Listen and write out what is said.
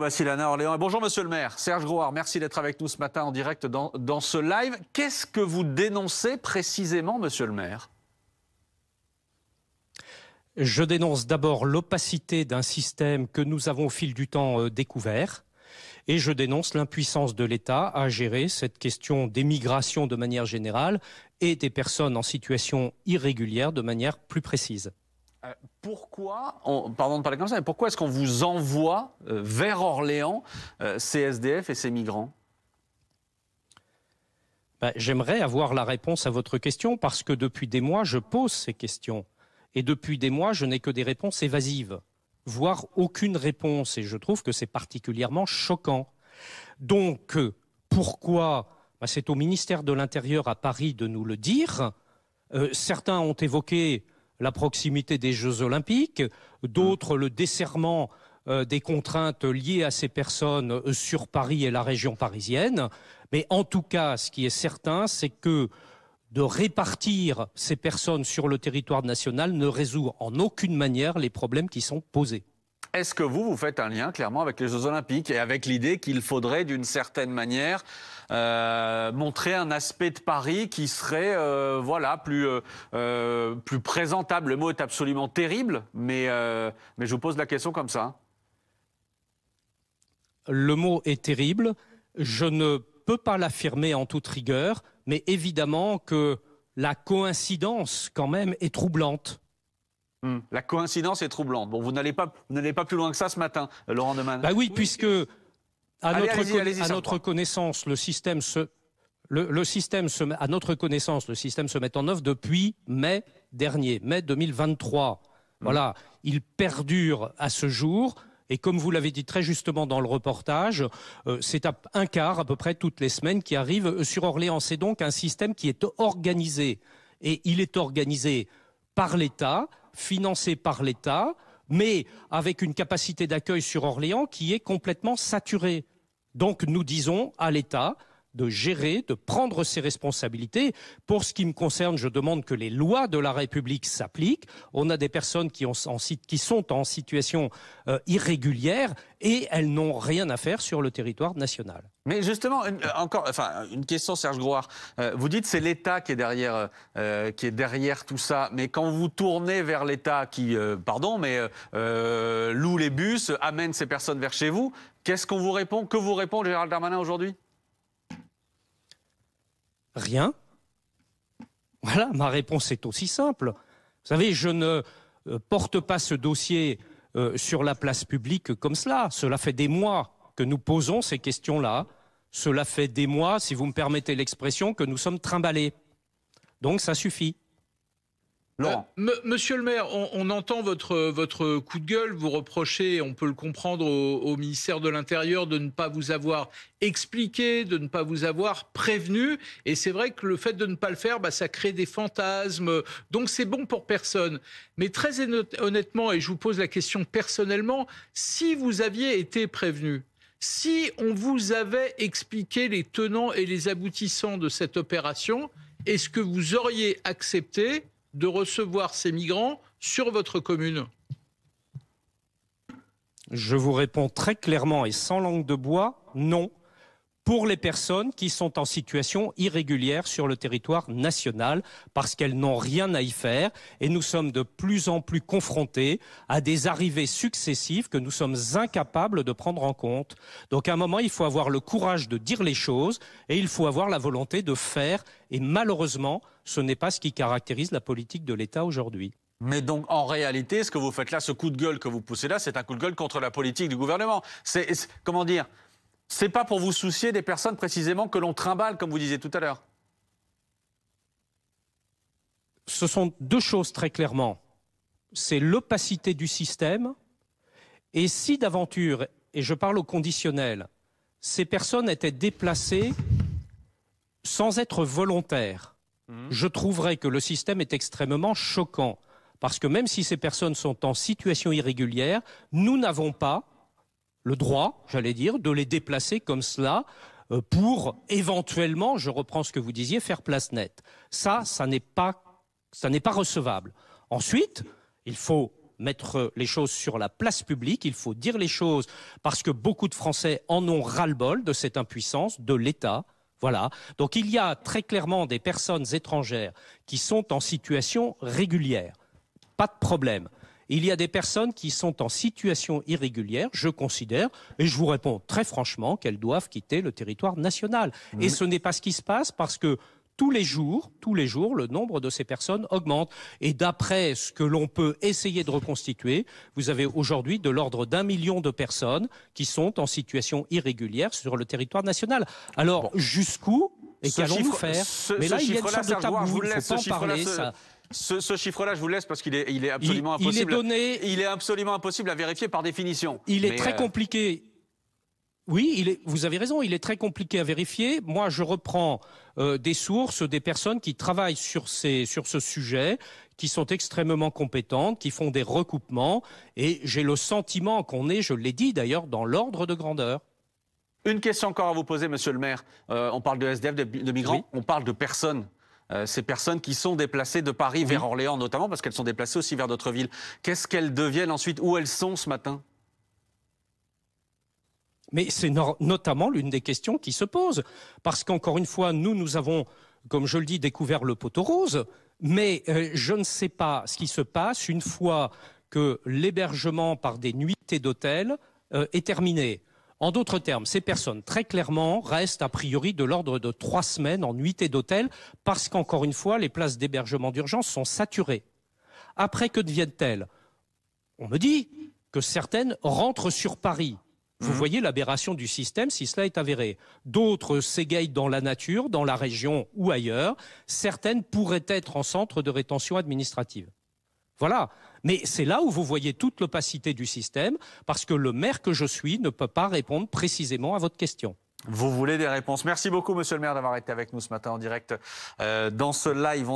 Bassilana, Orléans. Et bonjour monsieur le maire, Serge Grouard, merci d'être avec nous ce matin en direct dans ce live. Qu'est-ce que vous dénoncez précisément monsieur le maire ? Je dénonce d'abord l'opacité d'un système que nous avons au fil du temps découvert. Et je dénonce l'impuissance de l'État à gérer cette question des migrations de manière générale et des personnes en situation irrégulière de manière plus précise. Pardon de parler comme ça, mais pourquoi est-ce qu'on vous envoie vers Orléans ces SDF et ces migrants ? J'aimerais avoir la réponse à votre question parce que depuis des mois, je pose ces questions. Et depuis des mois, je n'ai que des réponses évasives, voire aucune réponse. Et je trouve que c'est particulièrement choquant. Donc, pourquoi ? C'est au ministère de l'Intérieur à Paris de nous le dire. Certains ont évoqué la proximité des Jeux Olympiques, d'autres le desserrement des contraintes liées à ces personnes sur Paris et la région parisienne. Mais en tout cas, ce qui est certain, c'est que de répartir ces personnes sur le territoire national ne résout en aucune manière les problèmes qui sont posés. Est-ce que vous faites un lien clairement avec les Jeux Olympiques et avec l'idée qu'il faudrait d'une certaine manière montrer un aspect de Paris qui serait plus présentable? Le mot est absolument terrible, mais je vous pose la question comme ça. Le mot est terrible. Je ne peux pas l'affirmer en toute rigueur, mais évidemment que la coïncidence quand même est troublante. La coïncidence est troublante. Bon, vous n'allez pas plus loin que ça ce matin, Laurent Demain. Oui, puisque à notre connaissance, le système se met en œuvre depuis mai dernier, mai 2023. Voilà, il perdure à ce jour. Et comme vous l'avez dit très justement dans le reportage, c'est un quart à peu près toutes les semaines qui arrive sur Orléans. C'est donc un système qui est organisé. Et il est organisé par l'État, financé par l'État, mais avec une capacité d'accueil sur Orléans qui est complètement saturée. Donc nous disons à l'État de gérer, de prendre ses responsabilités. Pour ce qui me concerne, je demande que les lois de la République s'appliquent. On a des personnes qui sont en situation irrégulière et elles n'ont rien à faire sur le territoire national. Mais justement, une question, Serge Grouard. Vous dites c'est l'État qui est derrière tout ça. Mais quand vous tournez vers l'État qui, loue les bus, amène ces personnes vers chez vous, qu'est-ce qu'on vous répond? Que vous répond Gérald Darmanin aujourd'hui? Rien. Voilà, ma réponse est aussi simple. Vous savez, je ne porte pas ce dossier sur la place publique comme cela. Cela fait des mois que nous posons ces questions-là. Cela fait des mois, si vous me permettez l'expression, que nous sommes trimballés. Donc ça suffit. Monsieur le maire, on entend votre coup de gueule, vous reprochez, on peut le comprendre, au ministère de l'Intérieur de ne pas vous avoir expliqué, de ne pas vous avoir prévenu. Et c'est vrai que le fait de ne pas le faire, ça crée des fantasmes. Donc c'est bon pour personne. Mais très honnêtement, et je vous pose la question personnellement, si vous aviez été prévenu, si on vous avait expliqué les tenants et les aboutissants de cette opération, est-ce que vous auriez accepté de recevoir ces migrants sur votre commune? Je vous réponds très clairement et sans langue de bois, non. Pour les personnes qui sont en situation irrégulière sur le territoire national, parce qu'elles n'ont rien à y faire, et nous sommes de plus en plus confrontés à des arrivées successives que nous sommes incapables de prendre en compte. Donc à un moment, il faut avoir le courage de dire les choses, et il faut avoir la volonté de faire, et malheureusement, ce n'est pas ce qui caractérise la politique de l'État aujourd'hui. Mais donc, en réalité, ce que vous faites là, ce coup de gueule que vous poussez là, c'est un coup de gueule contre la politique du gouvernement. Comment dire ? C'est pas pour vous soucier des personnes précisément que l'on trimballe, comme vous disiez tout à l'heure. Ce sont deux choses très clairement. C'est l'opacité du système et si d'aventure, et je parle au conditionnel, ces personnes étaient déplacées sans être volontaires, je trouverais que le système est extrêmement choquant. Parce que même si ces personnes sont en situation irrégulière, nous n'avons pas le droit, j'allais dire, de les déplacer comme cela pour éventuellement, je reprends ce que vous disiez, faire place nette. Ça n'est pas recevable. Ensuite, il faut mettre les choses sur la place publique, il faut dire les choses, parce que beaucoup de Français en ont ras-le-bol de cette impuissance de l'État. Voilà. Donc il y a très clairement des personnes étrangères qui sont en situation régulière. Pas de problème. Il y a des personnes qui sont en situation irrégulière, je considère, et je vous réponds très franchement, qu'elles doivent quitter le territoire national. Et ce n'est pas ce qui se passe, parce que tous les jours, le nombre de ces personnes augmente. Et d'après ce que l'on peut essayer de reconstituer, vous avez aujourd'hui de l'ordre d'1 million de personnes qui sont en situation irrégulière sur le territoire national. Alors, jusqu'où et qu'allons-nous faire ? Mais là, il y a une sorte de tabou, il ne faut pas en parler, ça... Ce chiffre-là, je vous laisse parce qu'il est absolument impossible. Il est absolument impossible à vérifier par définition. Mais est très compliqué. Oui, vous avez raison, il est très compliqué à vérifier. Moi, je reprends des sources, des personnes qui travaillent sur ce sujet, qui sont extrêmement compétentes, qui font des recoupements. Et j'ai le sentiment qu'on est, je l'ai dit d'ailleurs, dans l'ordre de grandeur. Une question encore à vous poser, monsieur le maire. On parle de SDF, de migrants, oui. On parle de personnes. Ces personnes qui sont déplacées de Paris vers Orléans notamment, parce qu'elles sont déplacées aussi vers d'autres villes. Qu'est-ce qu'elles deviennent ensuite? Où elles sont ce matin? Mais c'est notamment l'une des questions qui se pose. Parce qu'encore une fois, nous avons, comme je le dis, découvert le poteau rose. Mais je ne sais pas ce qui se passe une fois que l'hébergement par des nuitées d'hôtel est terminé. En d'autres termes, ces personnes, très clairement, restent a priori de l'ordre de 3 semaines en nuitée d'hôtel parce qu'encore une fois, les places d'hébergement d'urgence sont saturées. Après, que deviennent-elles? On me dit que certaines rentrent sur Paris. Vous voyez l'aberration du système si cela est avéré. D'autres s'égaillent dans la nature, dans la région ou ailleurs. Certaines pourraient être en centre de rétention administrative. Voilà. Mais c'est là où vous voyez toute l'opacité du système, parce que le maire que je suis ne peut pas répondre précisément à votre question. Vous voulez des réponses. Merci beaucoup, monsieur le maire, d'avoir été avec nous ce matin en direct dans ce live.